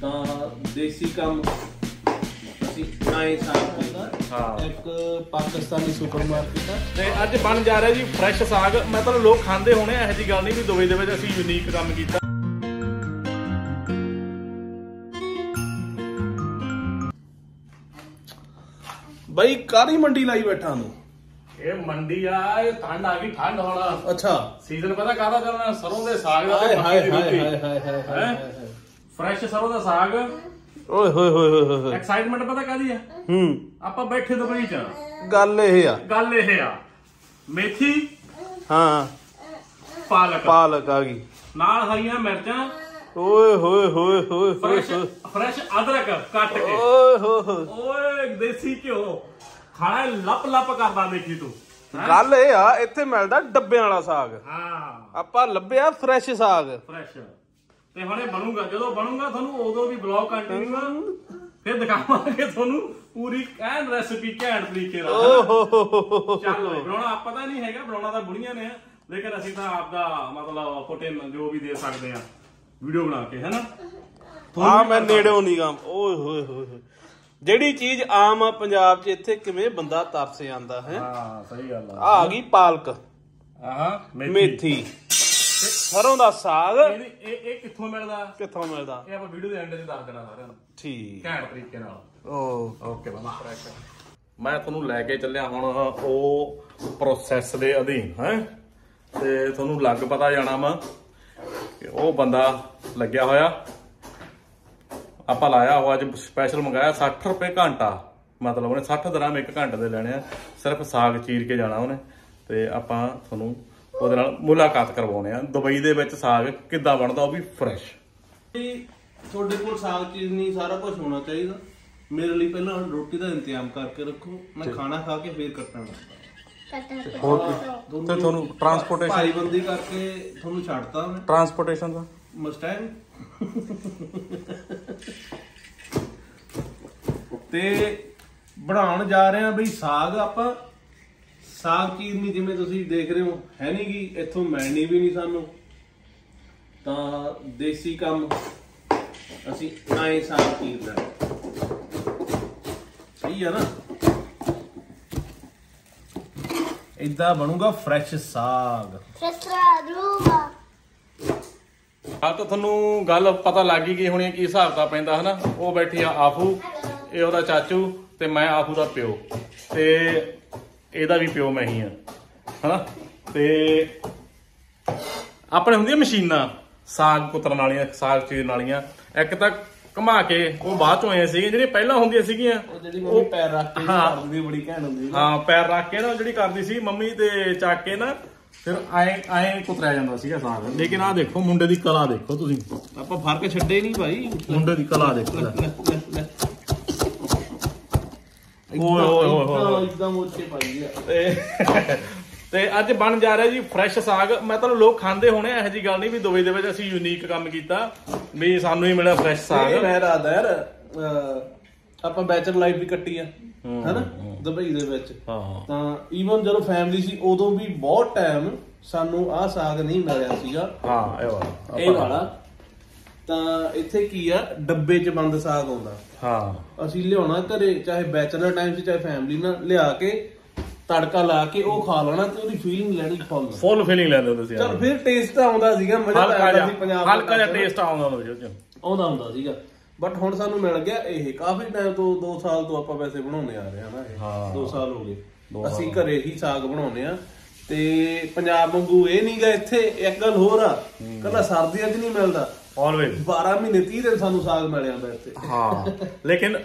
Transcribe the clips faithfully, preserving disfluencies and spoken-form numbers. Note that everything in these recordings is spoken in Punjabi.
ਤਾਂ ਦੇਸੀ ਕੰਮ ਅਸੀਂ ਬਣਾਏ ਸਾਗ। ਹਾਂ ਇੱਕ ਪਾਕਿਸਤਾਨੀ ਸੁਪਰ ਮਾਰਕੀਟ ਤੇ ਅੱਜ ਬਣ ਜਾ ਰਿਹਾ ਜੀ ਫਰੈਸ਼ ਸਾਗ। ਮਤਲਬ ਲੋਕ ਖਾਂਦੇ ਹੋਣੇ, ਇਹੋ ਜਿਹੀ ਗੱਲ ਨਹੀਂ ਵੀ ਦੁਬਈ ਦੇ ਵਿੱਚ ਅਸੀਂ ਯੂਨੀਕ ਕੰਮ ਕੀਤਾ। ਬਈ ਕਾਹਦੀ ਮੰਡੀ ਲਾਈ ਬੈਠਾ ਨੂੰ? ਇਹ ਮੰਡੀ ਆ, ਇਹ ਠੰਡ ਆ ਗਈ, ਠੰਡ ਹੋਣਾ। ਅੱਛਾ ਸੀਜ਼ਨ ਪਤਾ ਕਾਹਦਾ ਚੱਲਣਾ? ਸਰੋਂ ਦੇ ਸਾਗ ਦਾ। ਹਾਏ ਹਾਏ ਹਾਏ ਹਾਏ ਹਾਏ, ਫਰੈਸ਼ ਸਰੋਂ ਦਾ ਸਾਗ। ਓਏ ਹੋਏ ਹੋਏ ਹੋਏ, ਐਕਸਾਈਟਮੈਂਟ ਪਤਾ ਕਾਹਦੀ ਆ? ਹੂੰ, ਆਪਾਂ ਬੈਠੇ ਦੁਬਈ ਚ। ਗੱਲ ਇਹ ਆ, ਗੱਲ ਇਹ ਆ ਮੇਥੀ, ਹਾਂ ਪਾਲਕ, ਪਾਲਕ ਆ ਗਈ ਨਾਲ, ਹਰੀਆਂ ਮਿਰਚਾਂ। ਓਏ ਹੋਏ ਹੋਏ ਹੋਏ, ਫਰੈਸ਼ ਫਰੈਸ਼ ਅਦਰਕ ਕੱਟ ਕੇ। ਓਏ ਹੋਏ ਓਏ, ਦੇਸੀ ਘਿਓ। ਖਾਣਾ ਲੱਪ ਲੱਪ ਕਰਦਾ ਦੇਖੀ ਤੂੰ। ਗੱਲ ਇਹ ਆ, ਇੱਥੇ ਮਿਲਦਾ ਡੱਬਿਆਂ ਵਾਲਾ ਸਾਗ। ਹਾਂ ਆਪਾਂ ਲੱਭਿਆ ਫਰੈਸ਼ ਸਾਗ, ਫਰੈਸ਼। ਤੇ ਹੁਣੇ ਬਣੂਗਾ, ਜਦੋਂ ਬਣੂਗਾ ਤੁਹਾਨੂੰ ਉਦੋਂ ਵੀ ਬਲੌਗ ਕੰਟੀਨਿਊ ਫਿਰ ਦਿਖਾਵਾਂਗੇ ਤੁਹਾਨੂੰ ਪੂਰੀ ਐਨ ਰੈਸਿਪੀ ਘੈਂਟ ਤਰੀਕੇ ਨਾਲ। ਓਹੋ ਚੱਲ, ਬਣਾਉਣਾ ਆਪਾਂ ਤਾਂ ਨਹੀਂ ਹੈਗਾ, ਬਣਾਉਣਾ ਤਾਂ ਬੁੜੀਆਂ ਨੇ, ਲੇਕਿਨ ਅਸੀਂ ਤਾਂ ਆਪਦਾ ਮਤਲਬ ਫੋਟੇ ਜੋ ਵੀ ਦੇ ਸਕਦੇ ਆ ਵੀਡੀਓ ਬਣਾ ਕੇ, ਹੈਨਾ। ਹਾਂ ਮੈਂ ਨੇੜਿਓ ਨਹੀਂ ਗਾਮ। ਓਏ ਹੋਏ ਹੋਏ, ਜਿਹੜੀ ਚੀਜ਼ ਆਮ ਆ ਪੰਜਾਬ ਚ, ਇੱਥੇ ਕਿਵੇਂ ਬੰਦਾ ਤਰਸ ਜਾਂਦਾ ਹੈ। ਹਾਂ ਸਹੀ ਗੱਲ ਆ। ਆ ਗਈ ਪਾਲਕ, ਆਹ ਮੇਥੀ, ਸਰੋਂ ਦਾ ਸਾਗ। ਇਹ ਇਹ ਕਿੱਥੋਂ ਮਿਲਦਾ? ਕਿੱਥੋਂ ਮਿਲਦਾ ਇਹ ਆਪਾਂ ਵੀਡੀਓ ਦੇ ਐਂਡ ਚ ਦੱਸ ਦੇਣਾ ਸਾਰਿਆਂ ਨੂੰ, ਠੀਕ ਘੈਂਟ ਤਰੀਕੇ ਨਾਲ। ਓ ਓਕੇ ਬਾਬਾ, ਮੈਂ ਤੁਹਾਨੂੰ ਲੈ ਕੇ ਚੱਲਿਆ ਹੁਣ ਉਹ ਪ੍ਰੋਸੈਸ ਦੇ ਅਧੀਨ ਹੈ। ਤੇ ਤੁਹਾਨੂੰ ਲੱਗ ਪਤਾ ਜਾਣਾ ਵਾ, ਉਹ ਬੰਦਾ ਲੱਗਿਆ ਹੋਇਆ। ਆਪਾਂ ਲਾਇਆ ਹੋਇਆ ਅੱਜ ਸਪੈਸ਼ਲ ਮੰਗਾਇਆ, ਸੱਠ ਰੁਪਏ ਘੰਟਾ। ਮਤਲਬ ਉਹਨੇ ਸੱਠ ਦਰਾਮ ਇੱਕ ਘੰਟੇ ਦੇ ਲੈਣੇ ਆ, ਸਿਰਫ ਸਾਗ ਚੀਰ ਕੇ ਜਾਣਾ ਉਹਨੇ। ਤੇ ਆਪਾਂ ਤੁਹਾਨੂੰ ਉਹਦੇ ਨਾਲ ਮੁਲਾਕਾਤ ਕਰਵਾਉਣੇ ਆ, ਦੁਬਈ ਦੇ ਵਿੱਚ ਸਾਗ ਕਿੱਦਾਂ ਬਣਦਾ, ਉਹ ਵੀ ਫਰੈਸ਼। ਤੁਹਾਡੇ ਕੋਲ ਸਾਗ ਚੀਰਨੀ ਸਾਰਾ ਕੁਝ ਹੋਣਾ ਚਾਹੀਦਾ। ਮੇਰੇ ਲਈ ਪਹਿਲਾਂ ਰੋਟੀ ਦਾ ਇੰਤਜ਼ਾਮ ਕਰਕੇ ਰੱਖੋ, ਮੈਂ ਖਾਣਾ ਖਾ ਕੇ ਫੇਰ ਕੱਟਾਂਗਾ। ਹੋਰ ਤੇ ਤੁਹਾਨੂੰ ਟਰਾਂਸਪੋਰਟੇਸ਼ਨ ਭਾਈਬੰਦੀ ਕਰਕੇ ਤੁਹਾਨੂੰ ਛੱਡਤਾ ਮੈਂ। ਟਰਾਂਸਪੋਰਟੇਸ਼ਨ ਦਾ ਮਸਟੈਂਗ ਤੇ ਬਣਾਉਣ ਜਾ ਰਹੇ ਆ ਬਈ ਸਾਗ। ਆਪਾਂ ਸਾਗ ਚੀਰਨੀ ਜਿਵੇਂ ਤੁਸੀਂ ਦੇਖ ਰਹੇ ਹੋ ਹੈ ਨਹੀਂ ਗੀ, ਇੱਥੋਂ ਮਿਲਣੀ ਵੀ ਨਹੀਂ ਸਾਨੂੰ, ਤਾਂ ਦੇਸੀ ਕੰਮ ਅਸੀਂ ਆਏ ਸਾਗ ਚੀਰਦਾ। ਸਹੀ ਆ ਨਾ? ਇਦਾਂ ਬਣੂਗਾ ਫਰੈਸ਼ ਸਾਗ। ਹਾਂ ਤਾਂ ਤੁਹਾਨੂੰ ਗੱਲ ਪਤਾ ਲੱਗ ਗਈ ਹੋਣੀ ਕੀ ਹਿਸਾਬ ਦਾ ਪੈਂਦਾ, ਹਨਾ। ਉਹ ਬੈਠੀ ਆ ਆਫੂ, ਇਹ ਉਹਦਾ ਚਾਚੂ, ਤੇ ਮੈਂ ਆਫੂ ਦਾ ਪਿਓ, ਤੇ ਇਹਦਾ ਵੀ ਪਿਓ ਮੈਂ ਹੀ ਆ, ਹਨਾ। ਤੇ ਆਪਣੇ ਹੁੰਦੀਆਂ ਮਸ਼ੀਨਾਂ ਸਾਗ ਕੁਤਰਨ ਵਾਲੀਆਂ, ਸਾਗ ਚੀਰਨ ਵਾਲੀਆਂ। ਇੱਕ ਤਾਂ ਘੁਮਾ ਕੇ, ਉਹ ਬਾਅਦ ਚੋਂ ਆਏ ਸੀ। ਜਿਹੜੀਆਂ ਪਹਿਲਾਂ ਹੁੰਦੀਆਂ ਸੀਗੀਆਂ ਉਹ ਪੈਰ ਰੱਖ ਕੇ ਕਰਦੀ, ਬੜੀ ਘੈਂਟ ਹੁੰਦੀ। ਹਾਂ ਪੈਰ ਰੱਖ ਕੇ ਨਾ ਜਿਹੜੀ ਕਰਦੀ ਸੀ ਮੰਮੀ, ਤੇ ਚੱਕ ਕੇ ਨਾ ਫਿਰ ਆਏ ਆਏ ਕੁਤਰਿਆ ਜਾਂਦਾ ਸੀਗਾ ਸਾਗ। ਲੇਕਿਨ ਆਹ ਦੇਖੋ ਮੁੰਡੇ ਦੀ ਕਲਾ, ਦੇਖੋ ਤੁਸੀਂ। ਆਪਾਂ ਫਰਕ ਛੱਡੇ ਨਹੀਂ ਭਾਈ, ਮੁੰਡੇ ਦੀ ਕਲਾ ਦੇਖੋ। ਓਏ ਹੋਏ ਹੋਏ, ਇੱਕਦਮ ਉੱਚੇ ਪਾਈ ਆ। ਤੇ ਅੱਜ ਬਣ ਜਾ ਰਿਹਾ ਜੀ ਫਰੈਸ਼ ਸਾਗ। ਮਤਲਬ ਲੋਕ ਖਾਂਦੇ ਹੋਣੇ, ਇਹੋ ਜਿਹੀ ਗੱਲ ਨਹੀਂ ਵੀ ਦੁਬਈ ਦੇ ਵਿੱਚ ਅਸੀਂ ਯੂਨੀਕ ਕੰਮ ਕੀਤਾ ਵੀ ਸਾਨੂੰ ਹੀ ਮਿਲਿਆ ਫਰੈਸ਼ ਸਾਗ। ਮੈਂ ਰਾਦਾ ਯਾਰ, ਆਪਾਂ ਬੈਚਲਰ ਲਾਈਫ ਵੀ ਕੱਟੀ ਆ ਹੈਨਾ ਦੁਬਈ ਦੇ ਵਿੱਚ। ਤਾਂ ਈਵਨ ਜਦੋਂ ਫੈਮਿਲੀ ਸੀ ਉਦੋਂ ਵੀ ਬਹੁਤ ਟਾਈਮ ਸਾਨੂੰ ਆਹ ਸਾਗ ਨਹੀਂ ਮਿਲਿਆ ਸੀਗਾ। ਹਾਂ ਇਹ ਵਾਲਾ, ਇਹ ਵਾਲਾ ਤਾਂ ਇੱਥੇ ਕੀ ਆ, ਡੱਬੇ ਚ ਬੰਦ ਸਾਗ ਆਉਂਦਾ। ਹਾਂ ਅਸੀਂ ਲਿਆਉਣਾ ਘਰੇ, ਚਾਹੇ ਬੈਚਲਰ ਟਾਈਮ ਚ ਚਾਹੇ ਫੈਮਿਲੀ ਨਾਲ, ਲਿਆ ਕੇ ਤੜਕਾ ਲਾ ਕੇ ਉਹ ਖਾ ਲੈਣਾ, ਤੇ ਉਹਦੀ ਫੀਲਿੰਗ ਲੈਣੀ ਫੁੱਲ ਫੁੱਲ ਫੀਲਿੰਗ ਲੈ ਲਓ ਤੁਸੀਂ। ਚਲ ਫਿਰ ਟੇਸਟ ਆਉਂਦਾ ਸੀਗਾ, ਮਜ਼ਾ ਆਉਂਦਾ ਸੀ, ਪੰਜਾਬ ਦਾ ਹਲਕਾ ਜਿਹਾ ਟੇਸਟ ਆਉਂਦਾ ਆਉਂਦਾ ਹੁੰਦਾ ਸੀਗਾ। ਬਟ ਹੁਣ ਸਾਨੂੰ ਮਿਲ ਗਿਆ ਇਹ, ਕਾਫੀ ਟਾਈਮ ਤੋਂ, ਦੋ ਸਾਲ ਤੋਂ ਆਪਾਂ ਵੈਸੇ ਬਣਾਉਂਦੇ ਆ ਰਹੇ ਹਾਂ ਨਾ। ਇਹ ਦੋ ਸਾਲ ਹੋ ਗਏ ਅਸੀਂ ਘਰੇ ਹੀ ਸਾਗ ਬਣਾਉਂਦੇ ਆ। ਤੇ ਪੰਜਾਬ ਵਾਂਗੂ ਇਹ ਨਹੀਂ ਗਾ ਇੱਥੇ। ਇੱਕ ਗੱਲ ਹੋਰ ਆ, ਕੱਲਾ ਸਰਦੀਆਂ ਚ ਨਹੀਂ ਮਿਲਦਾ, ਬਾਰਾਂ ਮਹੀਨੇ ਤੀਹ ਦਿਨ ਸਾਨੂੰ ਸਾਗ ਮਿਲਿਆ ਇੱਥੇ। ਹਾਂ ਲੇਕਿਨ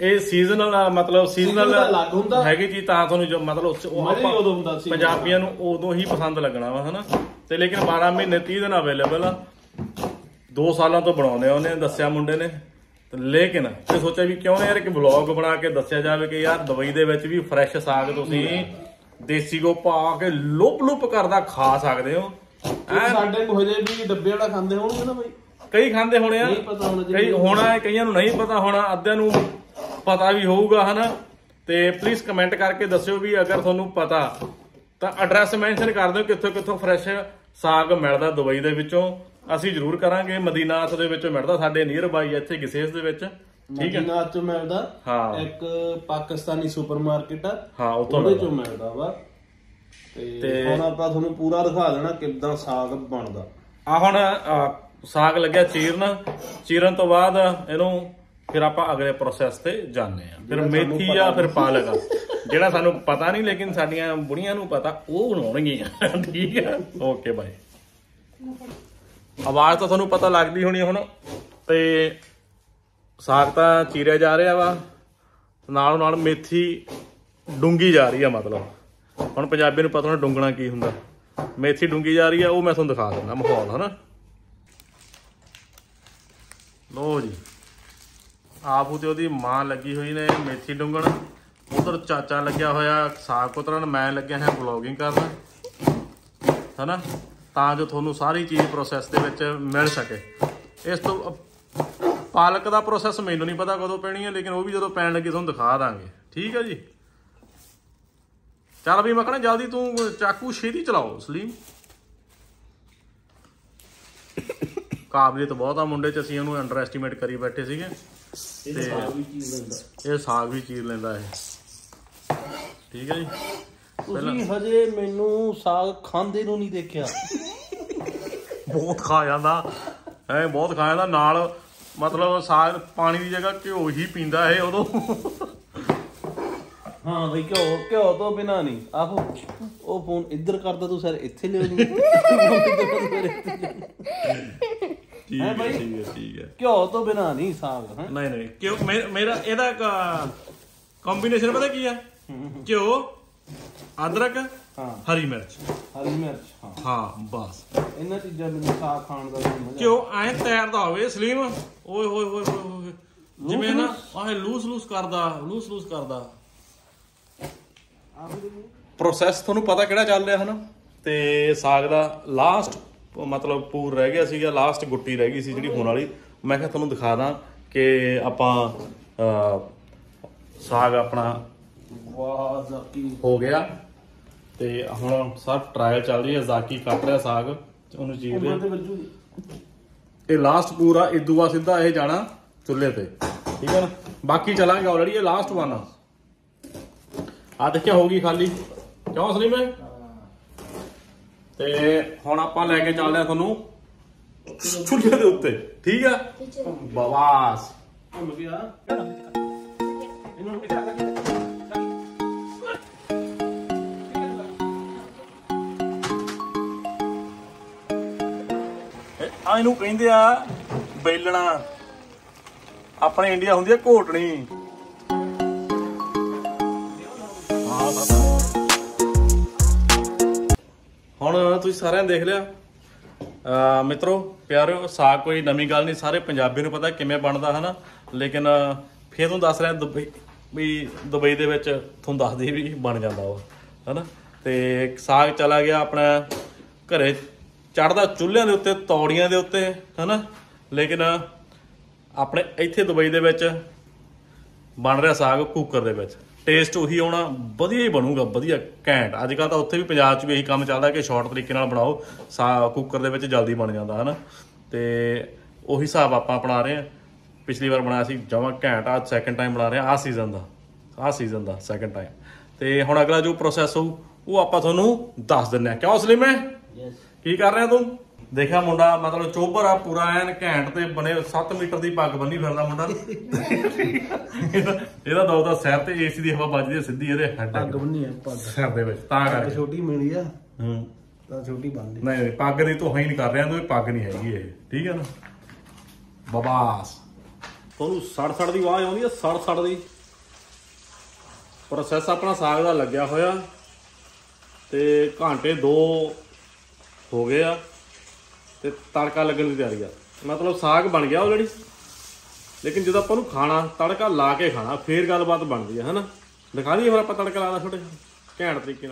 ਇਹ ਸੀਜ਼ਨਲ, ਮਤਲਬ ਸੀਜ਼ਨਲ ਅਲੱਗ ਹੁੰਦਾ ਹੈਗੀ ਜੀ। ਤਾਂ ਤੁਹਾਨੂੰ ਮਤਲਬ ਪੰਜਾਬੀਆਂ ਨੂੰ ਉਦੋਂ ਹੀ ਪਸੰਦ ਲੱਗਣਾ ਵਾ, ਹਨਾ। ਤੇ ਲੇਕਿਨ ਬਾਰਾਂ ਮਹੀਨੇ ਤੀਹ ਦਿਨ ਅਵੇਲੇਬਲ ਆ। ਦੋ ਸਾਲਾਂ ਤੋਂ ਬਣਾਉਂਦੇ ਆ, ਉਹਨੇ ਦੱਸਿਆ ਮੁੰਡੇ ਨੇ। ਲੇਕਿਨ ਇਹ ਸੋਚਿਆ ਵੀ ਕਿਉਂ ਨਾ ਯਾਰ ਇੱਕ ਵਲੌਗ ਬਣਾ ਕੇ ਦੱਸਿਆ ਜਾਵੇ ਕਿ ਯਾਰ ਦੁਬਈ ਦੇ ਵਿੱਚ ਵੀ ਫਰੈਸ਼ ਸਾਗ ਤੁਸੀਂ ਦੇਸੀ ਘਿਓ ਪਾ ਕੇ ਲੁੱਪ ਲੁੱਪ ਕਰਦਾ ਖਾ ਸਕਦੇ ਹੋ। ਸਾਡੇ ਕੋਲ ਹਜੇ ਵੀ ਡੱਬੇ ਵਾਲਾ ਖਾਂਦੇ ਹੋਣਗੇ ਨਾ ਬਾਈ, ਕਈ ਖਾਂਦੇ ਹੋਣੇ ਆ, ਕਈ ਹੋਣਾ, ਕਈਆਂ ਨੂੰ ਨਹੀਂ ਪਤਾ ਹੋਣਾ, ਅੱਧਿਆਂ ਨੂੰ ਪਤਾ ਵੀ ਹੋਊਗਾ, ਹਨਾ। ਤੇ ਪਲੀਜ਼ ਕਮੈਂਟ ਕਰਕੇ ਦੱਸਿਓ ਵੀ ਅਗਰ ਤੁਹਾਨੂੰ ਪਤਾ, ਤਾਂ ਐਡਰੈਸ ਮੈਂਸ਼ਨ ਕਰ ਦਿਓ ਕਿੱਥੋਂ ਕਿੱਥੋਂ ਫਰੈਸ਼ साग मिलता दुबई दे विचों असीं जरूर करांगे। मदीनाथ दे विच मिलदा साडे नीयर बाई इत्थे गिसेस दे विच ठीक है। मदीनाथ चों मिलदा हां एक पाकिस्तानी सुपरमार्केट आ हां उहदे चों मिलदा वा ते हुण आपां तुहानूं पूरा दिखा देना किदां साग बनदा आ। हुण साग लग्या चीरन, चीरन तो बाद इहनूं फिर आपां अगले प्रोसेस ते जाणे आ। फिर मेथी आ फिर पालक जिहड़ा सानूं पता नहीं लेकिन साडीआं बुढ़ियां नूं पता ओह बनाउणगीआं ठीक है। ओके बाय आवाज़ तो थानू पता लगती होनी। हुण तो साग तो चीरिया जा रहा वा नाल नाल मेथी डूंगी जा रही है। मतलब हुण पंजाबी नूं पता होना डूंगना की हुंदा। मेथी डूंगी जा रही है वो मैं तुहानूं दिखा दिंदा माहौल है ना। लो जी आप ते उहदी माँ लगी हुई ने मेथी डूंगण, उधर चाचा लग्या होया साग कुतरन, मैं लग्या है ब्लॉगिंग करना है ना ਤਾਂ ਜੋ ਤੁਹਾਨੂੰ ਸਾਰੀ ਚੀਜ਼ ਪ੍ਰੋਸੈਸ ਦੇ ਵਿੱਚ ਮਿਲ ਸਕੇ। ਇਸ ਤੋਂ ਪਾਲਕ ਦਾ ਪ੍ਰੋਸੈਸ ਮੈਨੂੰ ਨਹੀਂ ਪਤਾ ਕਦੋਂ ਪੈਣੀ ਹੈ ਲੇਕਿਨ ਉਹ ਵੀ ਜਦੋਂ ਪੈਣ ਲੱਗੇ ਤੁਹਾਨੂੰ ਦਿਖਾ ਦਾਂਗੇ ਠੀਕ ਹੈ ਜੀ। ਚੱਲ ਵੀ ਮੱਖਣਾ ਜਲਦੀ ਤੂੰ ਚਾਕੂ ਛੇਤੀ ਚਲਾਓ ਸਲੀਮ। ਕਾਬਲੀਅਤ ਬਹੁਤ ਆ ਮੁੰਡੇ 'ਚ, ਅਸੀਂ ਉਹਨੂੰ ਅੰਡਰ ਐਸਟੀਮੇਟ ਕਰੀ ਬੈਠੇ ਸੀਗੇ। ਇਹ ਸਾਗ ਵੀ ਚੀਰ ਲੈਂਦਾ ਇਹ ਠੀਕ ਹੈ ਜੀ। ਤੁਸੀਂ ਹਜੇ ਮੈਨੂੰ ਸਾਗ ਖਾਂਦੇ ਨੂੰ ਨਹੀਂ ਦੇਖਿਆ। ਬਹੁਤ ਖਾ ਜਾਂਦਾ ਹੈ, ਬਹੁਤ ਖਾ ਜਾਂਦਾ ਨਾਲ। ਮਤਲਬ ਸਾਗ ਪਾਣੀ ਦੀ ਜਗ੍ਹਾ ਘਿਓ ਹੀ ਪੀਂਦਾ ਹੈ ਉਦੋਂ। ਹਾਂ ਬਈ ਘਿਓ ਘਿਓ ਤੋਂ ਬਿਨਾ ਨਹੀਂ। ਆਹੋ ਉਹ ਫੋਨ ਇੱਧਰ ਕਰਦਾ ਤੂੰ ਸਰ ਇੱਥੇ ਲਿਓ ਜੀ। ਠੀਕ ਹੈ ਠੀਕ ਹੈ ਘਿਓ ਤੋਂ ਬਿਨਾ ਨਹੀਂ ਸਾਗ। ਨਹੀਂ ਨਹੀਂ ਘਿਓ ਮੇਰਾ ਇਹਦਾ ਕੰਬੀਨੇਸ਼ਨ ਪਤਾ ਕੀ ਆ? ਘਿਓ अदरक हाँ, हरी मिर्च हरी मिर्च हाँ, हाँ बस इन चीजा मैं साग खाण घ्यो ए तैरता हो सलीम ओए होए होए होए जिवें ना आए लूस लूस करदा लूस लूस करदा। प्रोसैस तुहानूं पता किहड़ा चल रहा है ना। ते साग दा लास्ट मतलब पूर रह गया सीगा, लास्ट गुट्टी रह गई सी जिहड़ी होण वाली। मैं कहा तुहानूं दिखा दां कि आपां साग अपना हो गया ते हुण सब ट्रायल चल रही है। जाकी कट रहा साग उहनूं चीर दे। लास्ट पूरा इदू बाद सीधा यह जाना चुल्हे ते ठीक है ना। बाकी चलांगे ऑलरेडी ये लास्ट वन आ देखिया होगी खाली क्यों सलीम है। ते हुण आपां लैके चलदे तुहानूं चुल्हे दे उत्ते ठीक है। बवास इनू कहंदे आ बेलना, अपने इंडिया हुंदी आ घोटणी। हुण तुसीं सारिआं देख लिया मित्रो प्यारो, साग कोई नवीं गल नहीं, सारे पंजाबी नूं पता किवें बनदा है ना। लेकिन फिर तुहानूं दस रहा दुबई भी दुबई दे विच तुहानूं दसदी भी बन जांदा वा है ना। ते साग चला गया अपना घरे चढ़दा चूल्हिआं दे उत्ते तौड़ियां दे उत्ते है ना। लेकिन अपने इत्थे दुबई दे विच बन रहा साग कुकर दे विच, टेस्ट उही आउणा, वधिया ही बनूगा, वधिया घैंट। अज कल तो उत्थे भी पंजाब च भी यही काम चलदा कि शॉर्ट तरीके नाल बनाओ, सा कुकर दे विच जल्दी बन जांदा है ना। ते उही हिसाब आपां अपना रहे हां। पिछली बार बनाया सी जमा घैंट, आ सैकेंड टाइम बना रहे आ सीजन दा, आ सीजन दा सैकेंड टाइम। ते हुण अगला जो प्रोसैस होऊ वो आपां तुहानूं दस दिन्ने आ। क्यों सलीम है की कर रहा तू? देखा मुंडा मतलब चोबर आ पूरा एन घैंट ते बने, सत्त मीटर की पग बनी फिरदा मुंडा। ਇਹਦਾ ਦੋ ਦਾ ਸਿਰ ਤੇ ਏਸੀ ਦੀ ਹਵਾ ਵੱਜਦੀ ਹੈ ਸਿੱਧੀ ਇਹਦੇ ਹੈਡ ਪੱਗ ਬੰਨੀ ਹੈ ਪੱਗ ਸਿਰ ਦੇ ਵਿੱਚ ਤਾਂ ਕਰਕੇ ਛੋਟੀ ਮਿਲੀ ਆ। ਹੂੰ ਤਾਂ ਛੋਟੀ ਬੰਨਦੀ ਨਹੀਂ ਨਹੀਂ ਪੱਗ ਦੀ ਤੋਹੀ ਨਹੀਂ ਕਰ ਰਿਹਾ ਤੂੰ, ਇਹ ਪੱਗ ਨਹੀਂ ਹੈਗੀ ਇਹ ਠੀਕ ਹੈ ਨਾ। ਬਬਾਸ ਤੁਹਾਨੂੰ ਸੜ ਸੜ ਦੀ ਆਵਾਜ਼ ਆਉਂਦੀ ਹੈ ਸੜ ਸੜ ਦੀ। ਪ੍ਰੋਸੈਸ ਆਪਣਾ ਸਾਗ ਦਾ ਲੱਗਿਆ ਹੋਇਆ ਤੇ ਘੰਟੇ ਦੋ हो गया तो तड़का लगन की तैयारी आ। मतलब साग बन गया ऑलरेडी लेकिन जो आप खाना तड़का ला के खाना फिर गलबात बनती है है ना। दिखा दिए फिर आप तड़का लाना छोटे घैंट तरीके।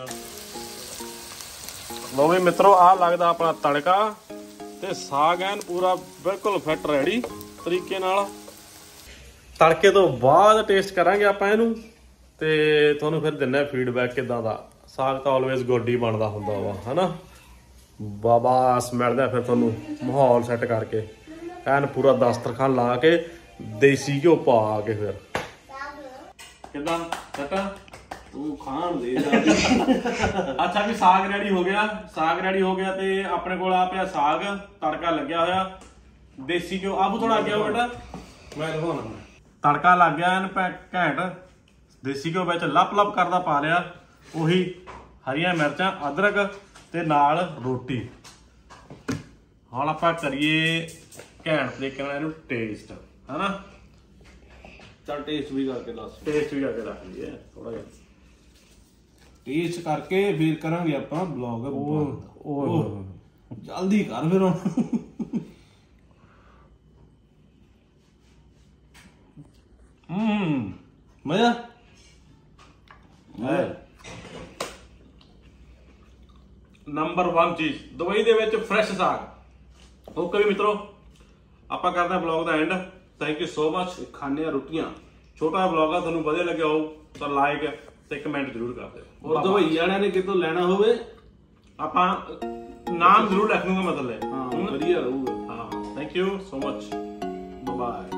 लो भी मित्रों आ लगता अपना तड़का तो साग एन पूरा बिल्कुल फिट रेडी तरीके। तड़के तो बाद टेस्ट करांगे आप इनू ते तुहानूं फिर दिन्ने फीडबैक किदां दा। साग तो ऑलवेज गोडी बनता हुंदा वा है ना। बाबास मिलता फिर तुहानू माहौल सैट करके एन पूरा दस्तरखान ला के देसी घ्यो पा के फिर कितना तू खान दे अच्छा भी साग रेडी हो गया साग रेडी हो गया ते अपने कोल आ पिया साग तड़का लग्या होया देसी घ्यो आबू थोड़ा अगे आओ बेटा मैं दिखाना तड़का लग गया एन घैंट देसी घ्यो विच लप लप करदा पा लिया उही हरिया मिर्चां अदरक ते नाल रोटी हम आप करिए घैंट तरीके नाल टेस्ट है ना चल टेस्ट भी करके दस टेस्ट भी करके रख लीए थोड़ा जिहा टेस्ट करके फिर करांगे आपां ब्लॉग जल्दी कर फिर हम्म मजा नंबर वन चीज दुबई दे विच फ्रैश साग ओके भी मित्रों आपां करदे हां ब्लॉग दा and thank you so much खाने रोटियां छोटा ब्लॉग आ तुहानू वधिया लग्या हो तो लाइक ते कमेंट जरूर कर दिओ और दुबई वालियां ने कितों लेना होवे आपां नाम जरूर लिख दूंगा मतलब हां वधिया रहूगा हां thank you so much bye.